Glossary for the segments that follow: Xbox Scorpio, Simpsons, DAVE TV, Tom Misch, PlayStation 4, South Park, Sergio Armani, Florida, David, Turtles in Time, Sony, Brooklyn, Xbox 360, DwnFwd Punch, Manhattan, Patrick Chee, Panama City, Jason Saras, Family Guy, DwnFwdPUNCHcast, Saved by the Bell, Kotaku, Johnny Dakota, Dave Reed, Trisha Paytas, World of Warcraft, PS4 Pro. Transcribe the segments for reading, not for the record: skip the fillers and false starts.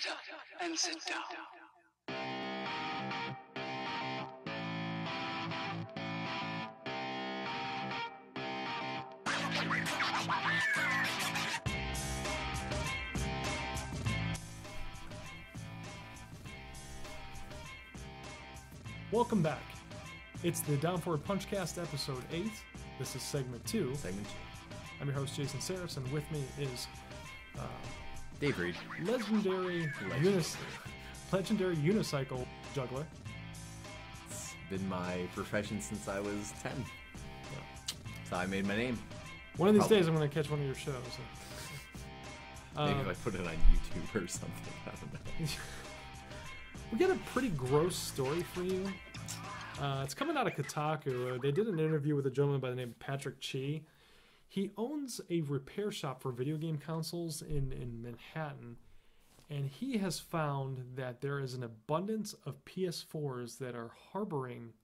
Shut up and sit down. Welcome back. It's the Down Forward Punchcast, episode 8. This is segment 2. I'm your host, Jason Saras, and with me is Dave Reed. Legendary unicycle juggler. It's been my profession since I was 10. Yeah. That's how I made my name. One of these days I'm going to catch one of your shows. Maybe if I put it on YouTube or something. I don't know. We got a pretty gross story for you. It's coming out of Kotaku. They did an interview with a gentleman by the name of Patrick Chee. He owns a repair shop for video game consoles in Manhattan, and he has found that there is an abundance of PS4s that are harboring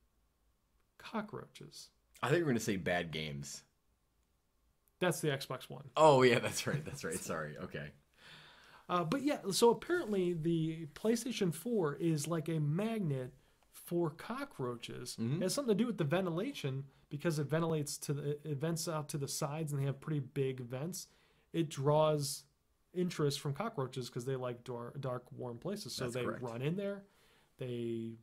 cockroaches. I think we're going to say bad games. That's the Xbox One. Oh, yeah, that's right. That's right. Sorry. Okay. But yeah, so apparently the PlayStation 4 is like a magnet for cockroaches. Mm-hmm. It has something to do with the ventilation, because it vents out to the sides, and they have pretty big vents. It draws interest from cockroaches because they like dark, warm places. So That's correct. Run in there, they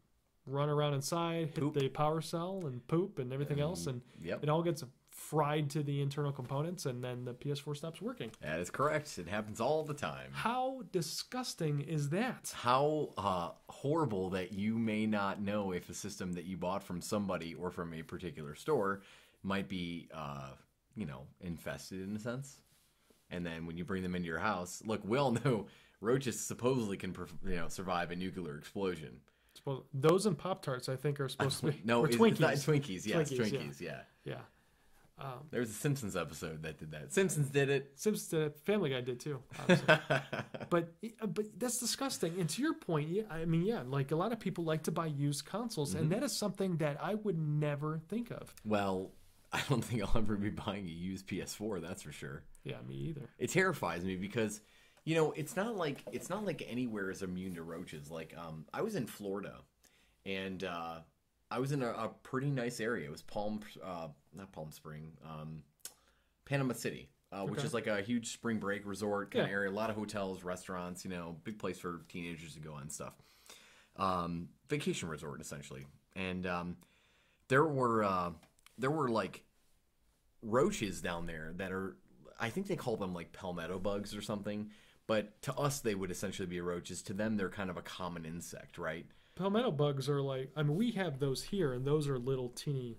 run around inside, hit the power cell, and poop and everything else, and it all gets fried to the internal components, and then the PS4 stops working. That is correct. It happens all the time. How disgusting is that? How horrible that you may not know if a system that you bought from somebody or from a particular store might be, infested in a sense. And then when you bring them into your house, look, we all know roaches supposedly can, survive a nuclear explosion. Well, those and Pop-Tarts, I think, are supposed to be. No, or Twinkies. It's not Twinkies. Yes, Twinkies. Yeah. There was a Simpsons episode that did that. Simpsons did it. Family Guy did too. But that's disgusting. And to your point, like a lot of people like to buy used consoles, mm-hmm. and that is something that I would never think of. Well, I don't think I'll ever be buying a used PS4. That's for sure. Yeah, me either. It terrifies me because, it's not like anywhere is immune to roaches. Like I was in Florida, and I was in a pretty nice area. It was Panama City, which is like a huge spring break resort kind of area. A lot of hotels, restaurants, big place for teenagers to go on and stuff. Vacation resort, essentially. And there were like roaches down there that are, I think they call them like palmetto bugs or something. But to us, they would essentially be roaches. To them, they're kind of a common insect, right? Palmetto bugs are like, we have those here, and those are little teeny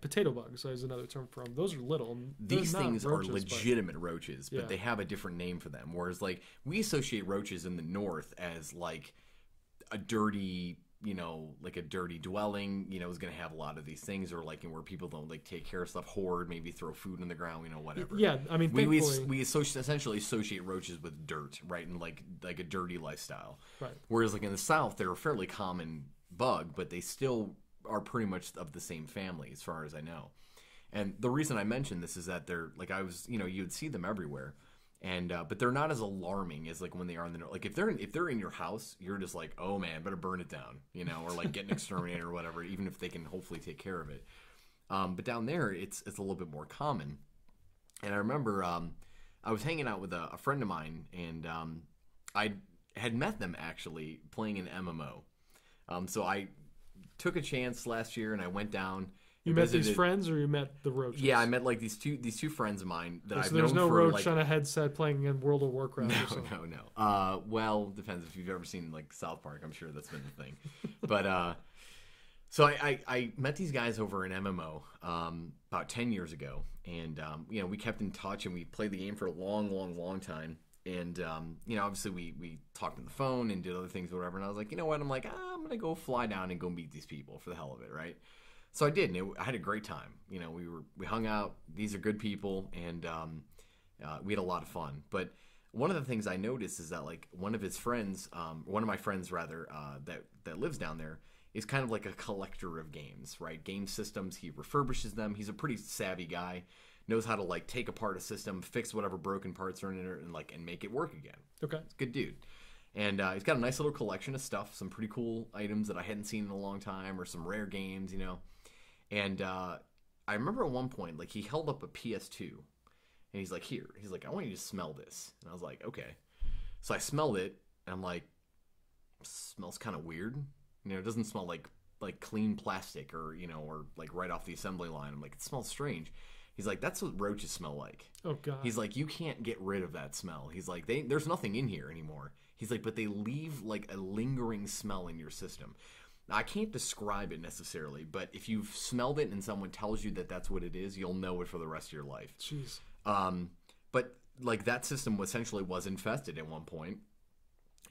potato bugs. That is another term for them. Those are little. These things roaches, are legitimate roaches, but they have a different name for them. Whereas, like, we associate roaches in the north as like a dirty, like a dirty dwelling, is going to have a lot of these things, or like where people don't like take care of stuff, hoard, maybe throw food in the ground, whatever. Yeah, we essentially associate roaches with dirt, right, and like a dirty lifestyle. Right. Whereas like in the South, they're a fairly common bug, but they still are pretty much of the same family, as far as I know. And the reason I mentioned this is that they're like you'd see them everywhere, and but they're not as alarming as like when they are in the like if they're in your house, you're just like, oh man, better burn it down, or like get an exterminator or whatever, even if they can hopefully take care of it. But down there, it's a little bit more common. And I remember I was hanging out with a friend of mine, and I had met them actually playing an MMO. So I took a chance last year, and I went down. You met these friends, or you met the roaches? Yeah, I met like these two friends of mine that I've known for like. So there's no roach on a headset playing in World of Warcraft. No, or something. No. Well, depends if you've ever seen like South Park. I'm sure that's been the thing. But so I met these guys over in MMO about 10 years ago, and we kept in touch, and we played the game for a long, long, long time. And obviously we talked on the phone and did other things, whatever. And I was like, I'm gonna go fly down and go meet these people for the hell of it, right? So I did, and I had a great time. We hung out. These are good people, and we had a lot of fun. But one of the things I noticed is that, like, one of my friends, rather, that lives down there is kind of like a collector of games, right? Game systems, he refurbishes them. He's a pretty savvy guy, knows how to, like, take apart a system, fix whatever broken parts are in it, and make it work again. Okay. He's a good dude. And he's got a nice little collection of stuff, some pretty cool items that I hadn't seen in a long time, or some rare games, you know. And I remember at one point, like, he held up a PS2, and he's like, here. He's like, I want you to smell this. And I was like, okay. So I smelled it, and I'm like, smells kind of weird. You know, it doesn't smell like clean plastic or, you know, or like right off the assembly line. I'm like, it smells strange. He's like, that's what roaches smell like. Oh, God. He's like, you can't get rid of that smell. He's like, there's nothing in here anymore. He's like, but they leave like a lingering smell in your system. Now, I can't describe it necessarily, but if you've smelled it and someone tells you that that's what it is, you'll know it for the rest of your life. Jeez. But like that system essentially was infested at one point.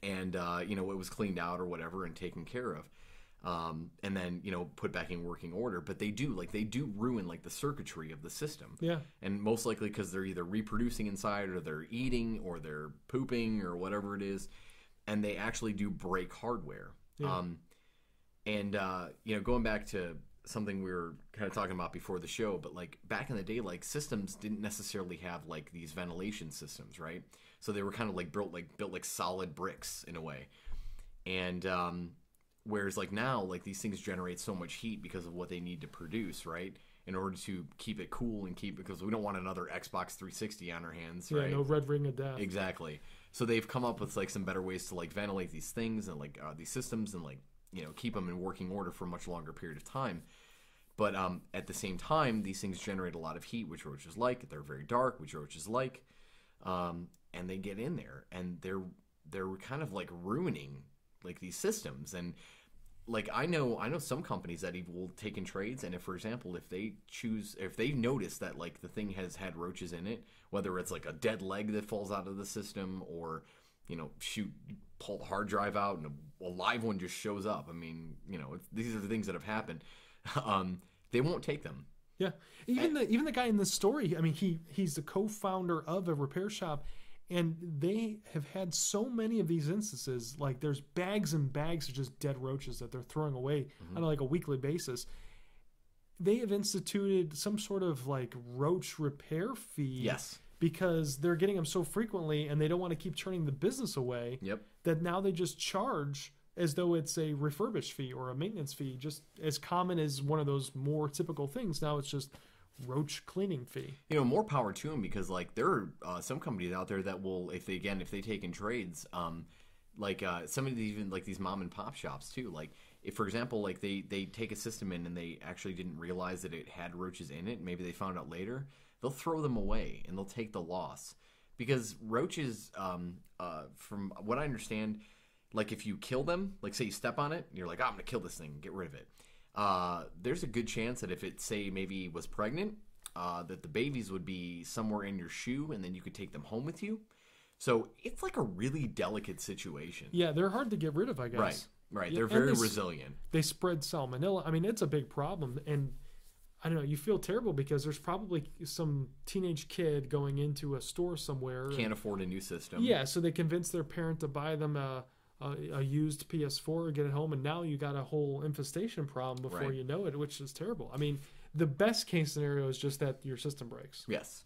And, you know, it was cleaned out or whatever and taken care of. And then, you know, put back in working order. But they do, like, they do ruin, like, the circuitry of the system. Yeah. And most likely because they're either reproducing inside or they're eating or they're pooping or whatever it is. And they actually do break hardware. Yeah. You know, going back to something we were kind of talking about before the show, but, like, back in the day, like, systems didn't necessarily have, like, these ventilation systems, right? So they were kind of, like, built like solid bricks in a way. And whereas, like, now, like, these things generate so much heat because of what they need to produce, right? In order to keep it cool and keep it, because we don't want another Xbox 360 on our hands, right? Yeah, no red ring of death. Exactly. So they've come up with, like, some better ways to, like, ventilate these things and, like, these systems and, like, you know, keep them in working order for a much longer period of time. But at the same time, these things generate a lot of heat, which roaches like. They're very dark, which roaches like. And they get in there, and they're kind of like ruining like these systems. And like I know some companies that even will take in trades, and if, for example, if they notice that like the thing has had roaches in it, whether it's like a dead leg that falls out of the system or, you know, pull the hard drive out and a live one just shows up. I mean, you know, these are the things that have happened. They won't take them. Yeah. Even the guy in this story, I mean, he's the co-founder of a repair shop, and they have had so many of these instances. Like, there's bags and bags of just dead roaches that they're throwing away on like a weekly basis. They have instituted some sort of like roach repair fee. Yes. Because they're getting them so frequently and they don't want to keep turning the business away. Yep. That now they just charge as though it's a refurbish fee or a maintenance fee, just as common as one of those more typical things. Now it's just roach cleaning fee. You know, more power to them, because like there are some companies out there that will, if they take in trades, some of these, even like these mom and pop shops too, like, if, for example, like they take a system in and they actually didn't realize that it had roaches in it, maybe they found out later, they'll throw them away and they'll take the loss. Because roaches, from what I understand, like if you kill them, like say you step on it and you're like, oh, I'm going to kill this thing, get rid of it. There's a good chance that if it, say, maybe was pregnant, that the babies would be somewhere in your shoe and then you could take them home with you. So it's like a really delicate situation. Yeah, they're hard to get rid of, I guess. Right, right. They're very resilient. They spread salmonella. I mean, it's a big problem. And I don't know, you feel terrible because there's probably some teenage kid going into a store somewhere. Can't afford a new system. Yeah, so they convince their parent to buy them a used PS4, get it home, and now you got a whole infestation problem before you know it, which is terrible. I mean, the best case scenario is just that your system breaks. Yes.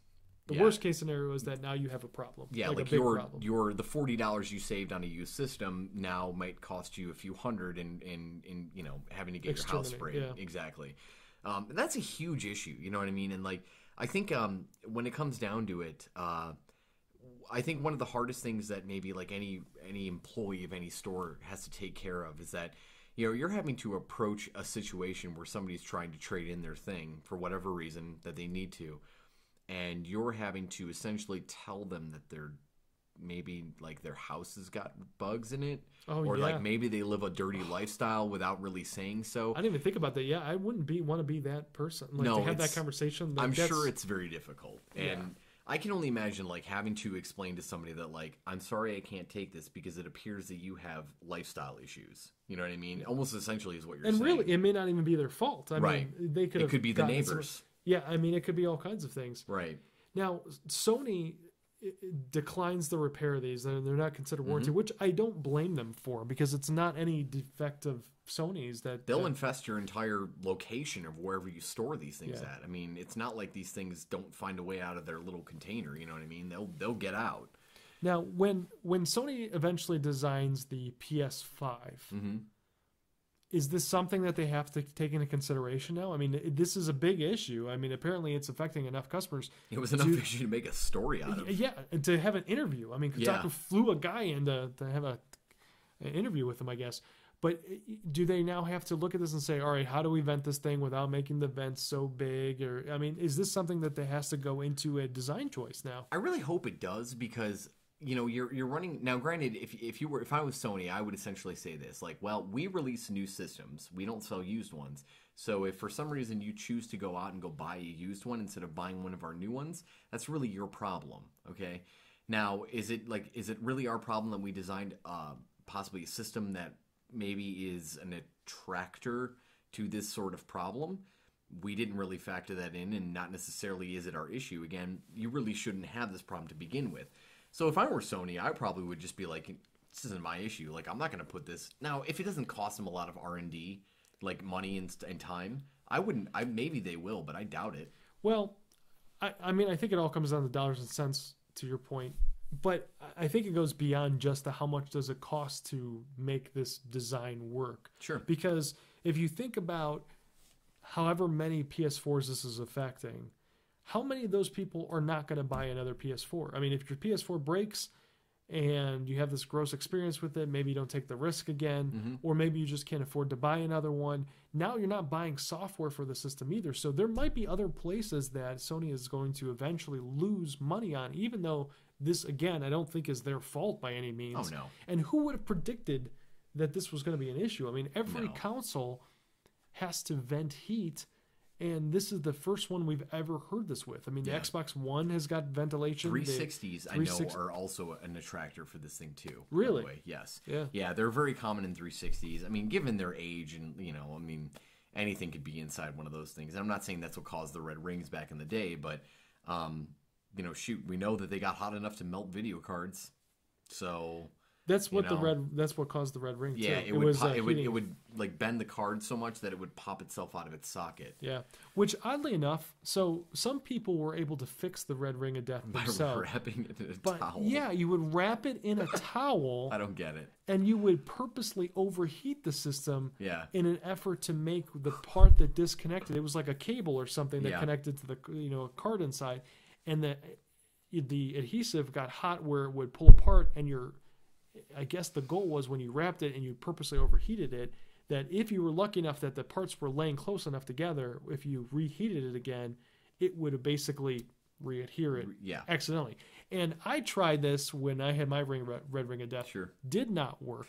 The worst case scenario is that now you have a problem. Yeah, like your the $40 you saved on a used system now might cost you a few hundred in you know, having to get your house sprayed. Yeah. Exactly. And that's a huge issue, you know what I mean? And, like, I think when it comes down to it, I think one of the hardest things that maybe, like, any employee of any store has to take care of is that, you know, you're having to approach a situation where somebody's trying to trade in their thing for whatever reason that they need to, and you're having to essentially tell them that they're maybe like their house has got bugs in it, like maybe they live a dirty lifestyle without really saying so. I didn't even think about that. Yeah, I wouldn't want to be that person. Like, no, to have that conversation. Like, I'm sure it's very difficult, and I can only imagine like having to explain to somebody that like, I'm sorry, I can't take this because it appears that you have lifestyle issues. You know what I mean? Almost essentially is what you're saying. And really, it may not even be their fault. I mean, they could. It could be the neighbors. Yeah, I mean, it could be all kinds of things. Right. Now, Sony declines the repair of these. They're not considered warranty, which I don't blame them for, because it's not any defect of Sony's that they'll infest your entire location of wherever you store these things at. I mean, it's not like these things don't find a way out of their little container. You know what I mean? They'll get out. Now, when Sony eventually designs the PS5, mm-hmm. is this something that they have to take into consideration now? I mean, this is a big issue. I mean, apparently it's affecting enough customers. It was enough issue to make a story out of. Yeah, and to have an interview. I mean, Kotaku flew a guy in to have an interview with him, I guess. But do they now have to look at this and say, all right, how do we vent this thing without making the vents so big? Or, I mean, is this something that has to go into a design choice now? I really hope it does, because... You know, you're running now. Granted, if I was Sony, I would essentially say this: like, well, we release new systems, we don't sell used ones. So if for some reason you choose to go out and go buy a used one instead of buying one of our new ones, that's really your problem. Okay. Now, is it really our problem that we designed possibly a system that maybe is an attractor to this sort of problem? We didn't really factor that in, and not necessarily is it our issue. Again, you really shouldn't have this problem to begin with. So if I were Sony, I probably would just be like, this isn't my issue. Like, I'm not going to put this... Now, if it doesn't cost them a lot of R&D, like money and time, I wouldn't... Maybe they will, but I doubt it. Well, I mean, I think it all comes down to dollars and cents, to your point. But I think it goes beyond just the how much does it cost to make this design work. Sure. Because if you think about however many PS4s this is affecting... How many of those people are not going to buy another PS4? I mean, if your PS4 breaks and you have this gross experience with it, maybe you don't take the risk again, mm-hmm. or maybe you just can't afford to buy another one. Now you're not buying software for the system either. So there might be other places that Sony is going to eventually lose money on, even though this, again, I don't think is their fault by any means. Oh, no. And who would have predicted that this was going to be an issue? I mean, every console has to vent heat. And this is the first one we've ever heard this with. I mean, the Xbox One has got ventilation. 360s, I know, are also an attractor for this thing, too. Really? By the way. Yes. Yeah. Yeah, they're very common in 360s. I mean, given their age and, you know, I mean, anything could be inside one of those things. And I'm not saying that's what caused the red rings back in the day, but, you know, shoot, we know that they got hot enough to melt video cards. So... That's what That's what caused the red ring. Yeah, too. It would like bend the card so much that it would pop itself out of its socket. Yeah, which oddly enough, so some people were able to fix the red ring of death by wrapping it in a towel. Yeah, you would wrap it in a towel. I don't get it. And you would purposely overheat the system. Yeah. In an effort to make the part that disconnected. It was like a cable or something that connected to the card inside, and the adhesive got hot where it would pull apart, and I guess the goal was when you wrapped it and you purposely overheated it, that if you were lucky enough that the parts were laying close enough together, if you reheated it again, it would have basically re-adhere it accidentally. And I tried this when I had my red ring of death. Sure. Did not work.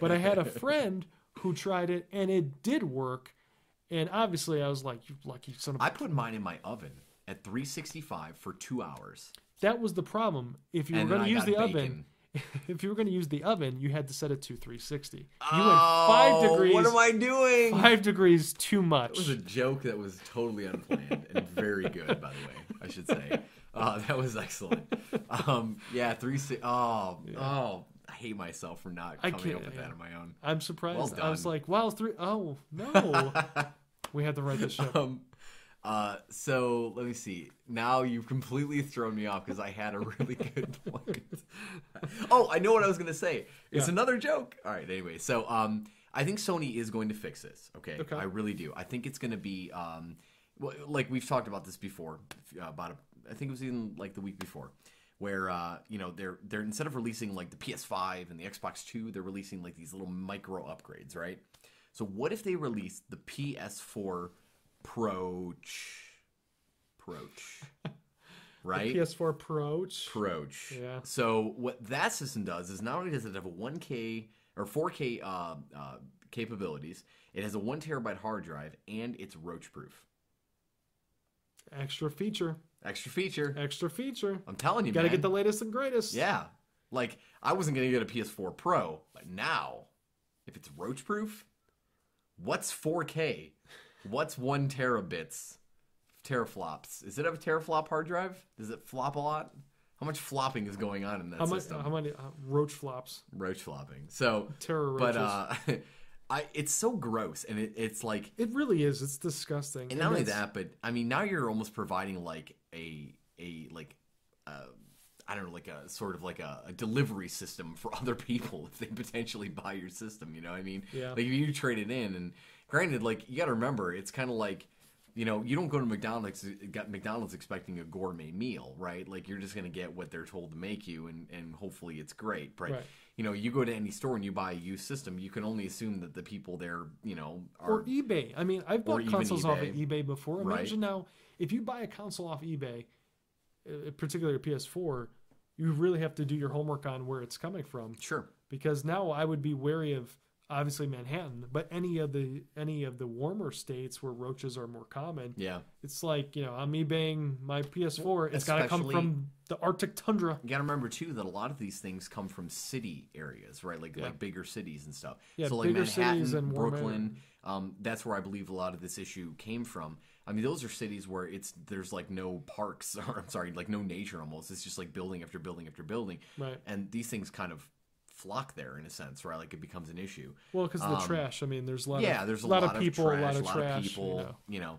But I had a friend who tried it, and it did work. And obviously I was like, you lucky son of a... I put mine in my oven at 365 for 2 hours. That was the problem. If you were going to use the oven... If you were going to use the oven, you had to set it to 360. You went 5 degrees. What am I doing? 5 degrees too much. It was a joke that was totally unplanned and very good, by the way, I should say. That was excellent. Yeah, 360. Oh, I hate myself for not coming up with that on my own. I'm surprised. Well done. I was like, wow, oh, no. We had to write this show. So let me see. Now you've completely thrown me off because I had a really good point. Oh, I know what I was going to say. It's another joke. All right. Anyway, so I think Sony is going to fix this. Okay. I really do. I think it's going to be like we've talked about this before. I think it was even like the week before, where they're instead of releasing like the PS5 and the Xbox 2, they're releasing like these little micro upgrades, right? So what if they released the PS4 Proach, right? The PS4 Proach. Yeah. So what that system does is not only does it have a 1K or 4K capabilities, it has a 1 terabyte hard drive, and it's roach-proof. Extra feature. I'm telling you, gotta get the latest and greatest. Yeah. Like, I wasn't gonna get a PS4 Pro, but now, if it's roach-proof, what's 4K? What's 1 terabits? Teraflops. Is it a teraflop hard drive? Does it flop a lot? How much flopping is going on in that system? How many roach flops? Roach flopping. So terror roaches. But it's so gross, and it's like it really is. It's disgusting. And not only that, but I mean, now you're almost providing like a I don't know, like a sort of like a delivery system for other people if they potentially buy your system, you know what I mean? Yeah. Like if you trade it in, and granted, like you got to remember, it's kind of like, you know, you don't go to McDonald's expecting a gourmet meal, right? Like you're just going to get what they're told to make you, and hopefully it's great, right? Right. You know, you go to any store and you buy a used system, you can only assume that the people there, you know, are... Or eBay. I mean, I've bought consoles off of eBay before. Imagine now, if you buy a console off eBay, particularly a PS4, you really have to do your homework on where it's coming from. Sure. Because now I would be wary of, obviously, Manhattan, but any of the warmer states where roaches are more common. Yeah. It's like, you know, I'm eBaying my PS4. It's got to come from the Arctic tundra. You got to remember, too, that a lot of these things come from city areas, right? Like, like bigger cities and stuff. Yeah, so like Manhattan, and Brooklyn, that's where I believe a lot of this issue came from. I mean, those are cities where there's like no parks, or I'm sorry, like no nature almost. It's just like building after building after building. Right. And these things kind of flock there in a sense, right? Like it becomes an issue. Well, because of the trash. I mean, there's a lot of people, a lot of trash, you know.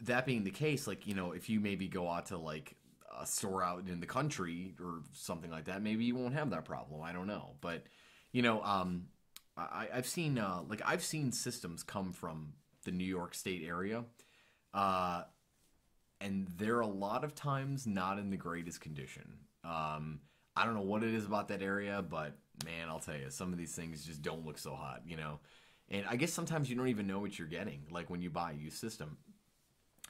That being the case, like, you know, if you maybe go out to like a store out in the country or something like that, maybe you won't have that problem. I don't know. But, you know, I've seen systems come from the New York State area, and they're a lot of times not in the greatest condition. I don't know what it is about that area, but man, I'll tell you, some of these things just don't look so hot, you know. And I guess sometimes you don't even know what you're getting, like when you buy a used system.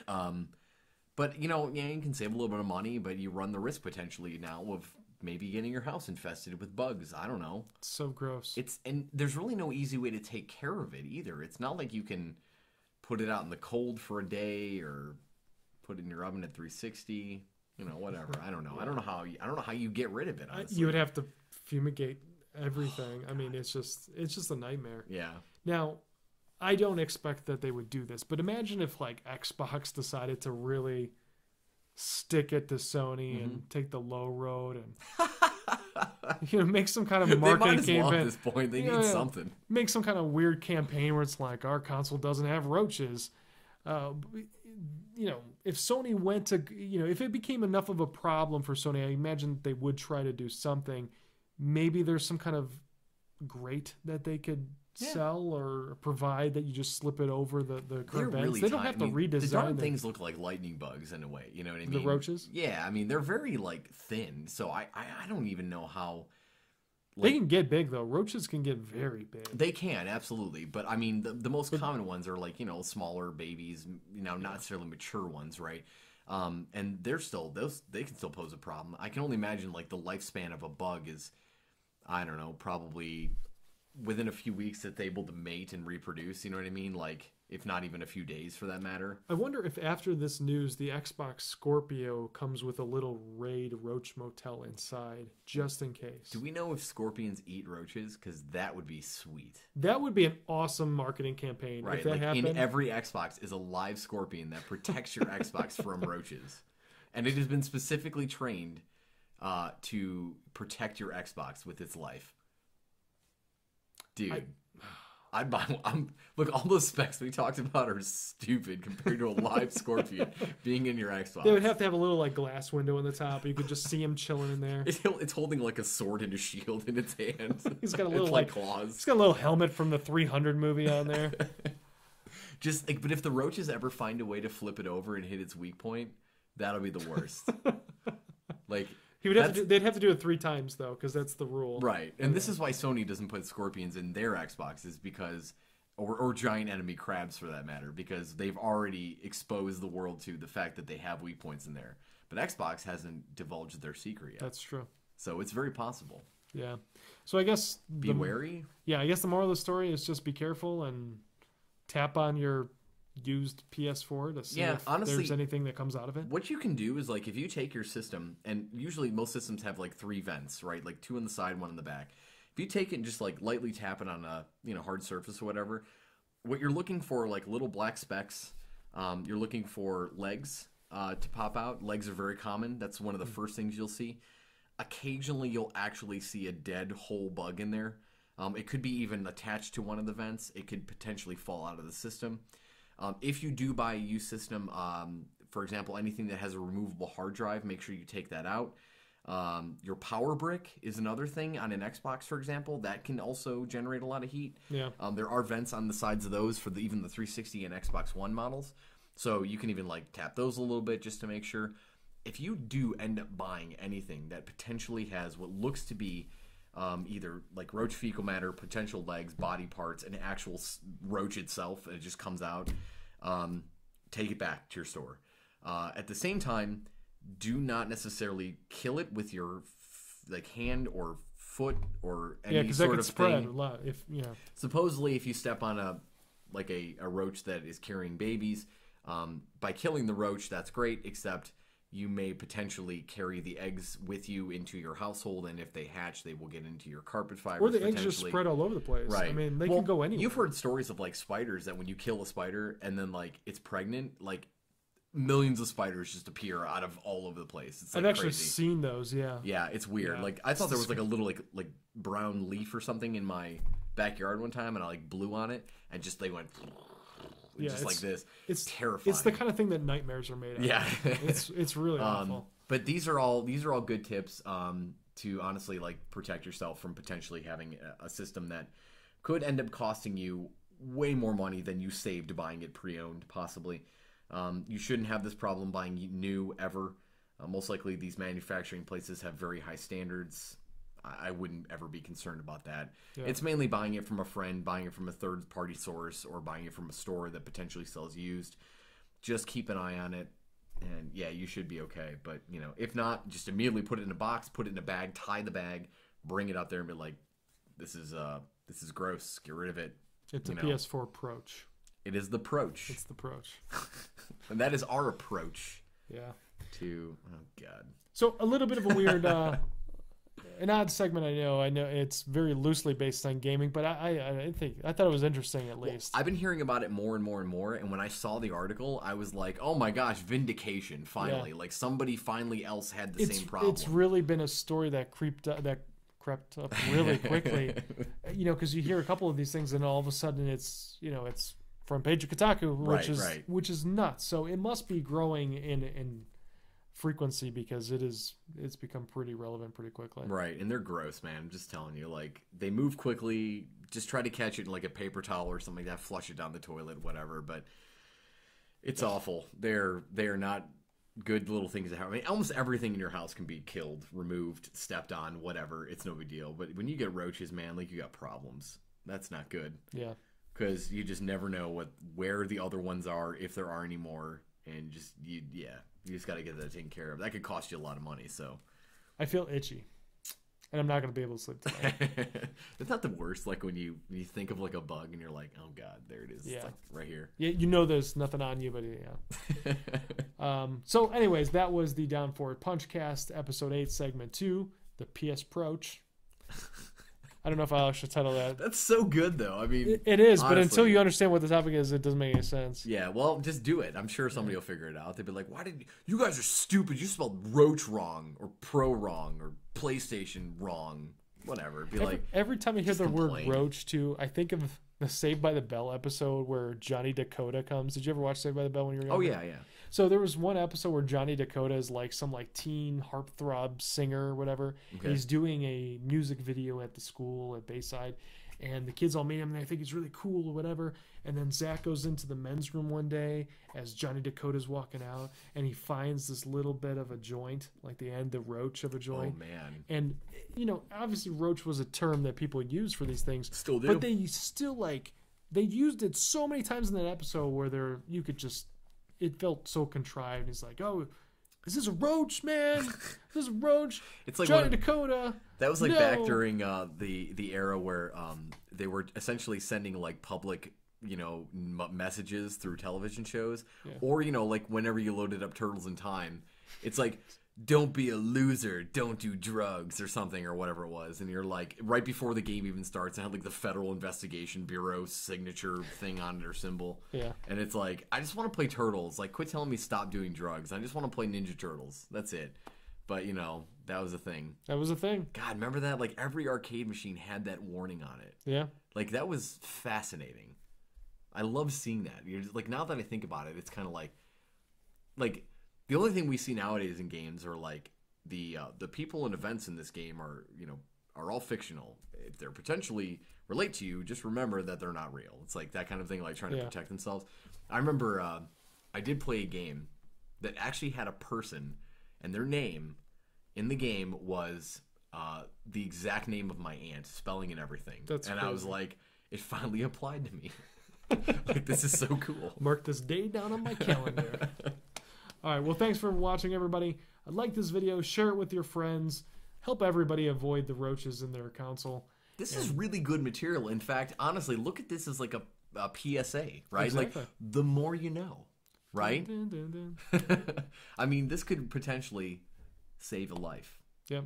But you know, yeah, you can save a little bit of money, but you run the risk potentially now of maybe getting your house infested with bugs. I don't know. It's so gross. And there's really no easy way to take care of it either. It's not like you can put it out in the cold for a day or put it in your oven at 360. You know, whatever. I don't know. Yeah. I don't know how you get rid of it. Honestly. You would have to fumigate everything. I mean, it's just a nightmare. Yeah. Now, I don't expect that they would do this, but imagine if like Xbox decided to really stick it to Sony and take the low road and you know, make some kind of marketing campaign. At this point, they need something. Make some kind of weird campaign where it's like our console doesn't have roaches. You know, if Sony went to, you know, if it became enough of a problem for Sony, I imagine they would try to do something. Maybe there's some kind of grate that they could sell or provide that you just slip it over the curb ends. Really, they don't have to redesign. The darn things look like lightning bugs in a way. You know what I mean? The roaches? Yeah, I mean, they're very, like, thin. So I don't even know how... Like, they can get big, though. Roaches can get very big. They can, absolutely. But, I mean, the most common ones are, like, you know, smaller babies, you know, not necessarily mature ones, right? And they're still, they can still pose a problem. I can only imagine, like, the lifespan of a bug is, I don't know, probably within a few weeks that they're able to mate and reproduce, you know what I mean? Like, if not even a few days for that matter. I wonder if after this news, the Xbox Scorpio comes with a little Raid Roach Motel inside, just in case. Do we know if scorpions eat roaches? Because that would be sweet. That would be an awesome marketing campaign. Right, if that happened. In every Xbox is a live scorpion that protects your Xbox from roaches. And it has been specifically trained to protect your Xbox with its life. Dude. I'd buy one. Look, all those specs we talked about are stupid compared to a live scorpion being in your Xbox. They would have to have a little like glass window in the top. You could just see him chilling in there. It's holding like a sword and a shield in its hand. He's got a little like claws. He's got a little helmet from the 300 movie on there. Just like, but if the roaches ever find a way to flip it over and hit its weak point, that'll be the worst. Like. They'd have to do it 3 times, though, because that's the rule. Right. And this is why Sony doesn't put scorpions in their Xboxes, because, or giant enemy crabs, for that matter, because they've already exposed the world to the fact that they have weak points in there. But Xbox hasn't divulged their secret yet. That's true. So it's very possible. Yeah. So I guess... Be wary? Yeah, I guess the moral of the story is just be careful and tap on your... used PS4 to see if honestly, there's anything that comes out of it. What you can do is, like, if you take your system, and usually most systems have like 3 vents, right? Like 2 on the side, 1 on the back. If you take it and just like lightly tap it on a, you know, hard surface or whatever, what you're looking for are like little black specks. You're looking for legs to pop out. Legs are very common. That's one of the first things you'll see. Occasionally you'll actually see a dead whole bug in there. It could be even attached to one of the vents. It could potentially fall out of the system. If you do buy a used system, for example, anything that has a removable hard drive, make sure you take that out. Your power brick is another thing on an Xbox, for example. That can also generate a lot of heat. Yeah. There are vents on the sides of those for the, even the 360 and Xbox One models. So you can even like tap those a little bit just to make sure. If you do end up buying anything that potentially has what looks to be either like roach fecal matter, potential legs, body parts, an actual roach itself, it just comes out, take it back to your store. At the same time, do not necessarily kill it with your hand or foot or any sort of thing. Yeah, because it could spread a lot. If, you know. Supposedly, if you step on a roach that is carrying babies, by killing the roach, that's great. Except you may potentially carry the eggs with you into your household, and if they hatch, they will get into your carpet fibers. Or the eggs are spread all over the place. Right. I mean, they can go anywhere. You've heard stories of like spiders that when you kill a spider and then like it's pregnant, like. Millions of spiders just appear out of all over the place. It's like I've actually seen those, yeah. Yeah, it's weird. Yeah. Like I thought there was like a little like brown leaf or something in my backyard one time, and I like blew on it, and just they went just like this. It's terrifying. It's the kind of thing that nightmares are made of. Yeah, it's really awful. But these are all good tips to honestly like protect yourself from potentially having a system that could end up costing you way more money than you saved buying it pre-owned, possibly. You shouldn't have this problem buying new ever. Most likely these manufacturing places have very high standards. I wouldn't ever be concerned about that. Yeah. It's mainly buying it from a friend, buying it from a third-party source, or buying it from a store that potentially sells used. Just keep an eye on it, and yeah, you should be okay. But, you know, if not, just immediately put it in a box, put it in a bag, tie the bag, bring it out there and be like, this is gross. Get rid of it. It's a PS4 Pro. It is the approach. It's the approach. And that is our approach. Yeah. To, oh, God. So a little bit of a weird, an odd segment, I know it's very loosely based on gaming, but I thought it was interesting at least. Well, I've been hearing about it more and more and more, and when I saw the article, I was like, oh my gosh, vindication, finally. Yeah. Like somebody finally else had the same problem. It's really been a story that crept up really quickly, you know, because you hear a couple of these things and all of a sudden it's front page of Kotaku, which is nuts. So it must be growing in frequency because it's become pretty relevant pretty quickly. Right, and they're gross, man. I'm just telling you, like they move quickly. Just try to catch it in like a paper towel or something like that. Flush it down the toilet, whatever. But it's awful. They are not good little things to have. I mean, almost everything in your house can be killed, removed, stepped on, whatever. It's no big deal. But when you get roaches, man, like you got problems. That's not good. Yeah. Because you just never know where the other ones are, if there are any more, and you just got to get that taken care of. That could cost you a lot of money. So, I feel itchy, and I'm not going to be able to sleep tonight. It's not the worst. Like when you think of like a bug, and you're like, oh God, there it is. Yeah. It's like right here. Yeah, you know there's nothing on you, but yeah. So, anyways, that was the Down Forward Punchcast, episode 8, segment 2, the PS Proach. I don't know if I'll actually title that. That's so good, though. I mean, it is, honestly. But until you understand what the topic is, it doesn't make any sense. Yeah, well, just do it. I'm sure somebody will figure it out. They'll be like, why did you guys are stupid. You spelled roach wrong or pro wrong or PlayStation wrong, whatever. Be like, every time I hear the word roach, too, I think of the Saved by the Bell episode where Johnny Dakota comes. Did you ever watch Saved by the Bell when you were younger? Oh, yeah, yeah. So there was one episode where Johnny Dakota is like some like teen heartthrob singer or whatever. Okay. He's doing a music video at the school at Bayside, and the kids all meet him and they think he's really cool or whatever. And then Zach goes into the men's room one day as Johnny Dakota's walking out, and he finds this little bit of a joint, like the roach of a joint. Oh man! And you know, obviously, roach was a term that people use for these things. Still do, but they still like they used it so many times in that episode where you could just. It felt so contrived. He's like, oh, this is a roach, man. This is a roach. It's like Johnny Dakota. That was like back during the era where they were essentially sending like public, you know, messages through television shows. Yeah. Or, you know, like whenever you loaded up Turtles in Time, it's like, don't be a loser, don't do drugs or something or whatever it was. And you're like, right before the game even starts, I had like the Federal Investigation Bureau signature thing on it or symbol. Yeah. And it's like, I just want to play Turtles. Like, quit telling me stop doing drugs. I just want to play Ninja Turtles. That's it. But, you know, that was a thing. That was a thing. God, remember that? Like, every arcade machine had that warning on it. Yeah. Like, that was fascinating. I love seeing that. You're just, like, now that I think about it, it's kind of like the only thing we see nowadays in games are like the people and events in this game are all fictional. If they're potentially relate to you, just remember that they're not real. It's like that kind of thing, like trying to protect themselves. I remember I did play a game that actually had a person, and their name in the game was the exact name of my aunt, spelling and everything. That's and crazy. I was like, it finally applied to me. Like, this is so cool. Mark this day down on my calendar. All right, well, thanks for watching, everybody. Like this video, share it with your friends, help everybody avoid the roaches in their console. This is really good material. In fact, honestly, look at this as like a PSA, right? Exactly. Like, the more you know, right? Dun, dun, dun, dun. I mean, this could potentially save a life. Yep.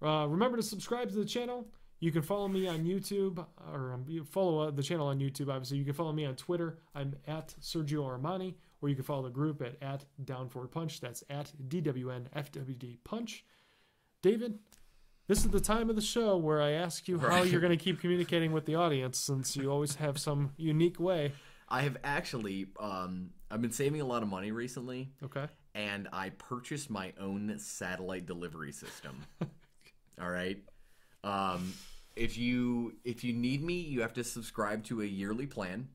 Remember to subscribe to the channel. You can follow me on YouTube, or you follow the channel on YouTube, obviously. You can follow me on Twitter. I'm at Sergio Armani, or you can follow the group at DwnFwd Punch. That's at DwnFwd Punch. David, this is the time of the show where I ask you how you're going to keep communicating with the audience, since you always have some unique way. I have actually, I've been saving a lot of money recently. Okay. And I purchased my own satellite delivery system. All right. If you need me, you have to subscribe to a yearly plan.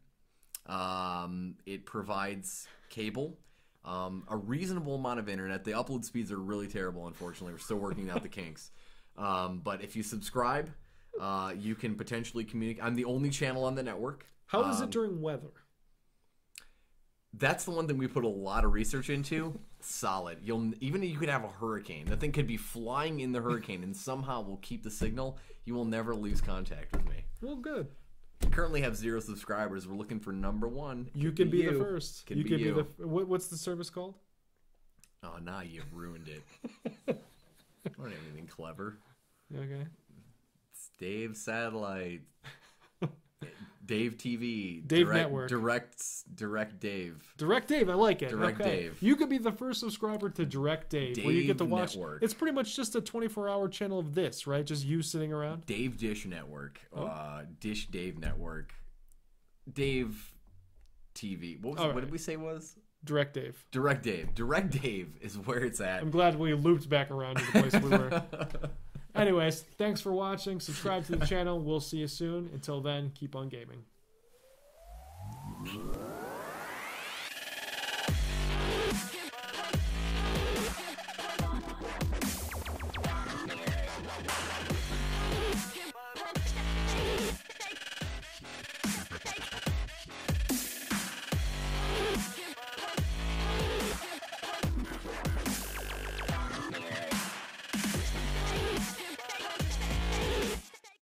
It provides cable, a reasonable amount of internet. The upload speeds are really terrible, unfortunately. We're still working out the kinks. But if you subscribe, you can potentially communicate. I'm the only channel on the network. How is it during weather? That's the one thing we put a lot of research into. Solid. You could have a hurricane. That thing could be flying in the hurricane, and somehow we'll keep the signal. You will never lose contact with me. Well, good. We currently have 0 subscribers. We're looking for #1. You can be the first. You can be the. What's the service called? Oh, nah, you've ruined it. I don't have anything clever. Okay. It's Dave Satellite. Dave TV. Dave Network. Direct Dave. Direct Dave, I like it. Direct Dave. You could be the first subscriber to Direct Dave, where you get to watch. Network. It's pretty much just a 24-hour channel of this, right? Just you sitting around. Dave Dish Network. Oh. Dish Dave Network. Dave TV. What did we say was? Direct Dave. Direct Dave. Direct Dave is where it's at. I'm glad we looped back around to the place we were. Anyways, thanks for watching. Subscribe to the channel. We'll see you soon. Until then, keep on gaming.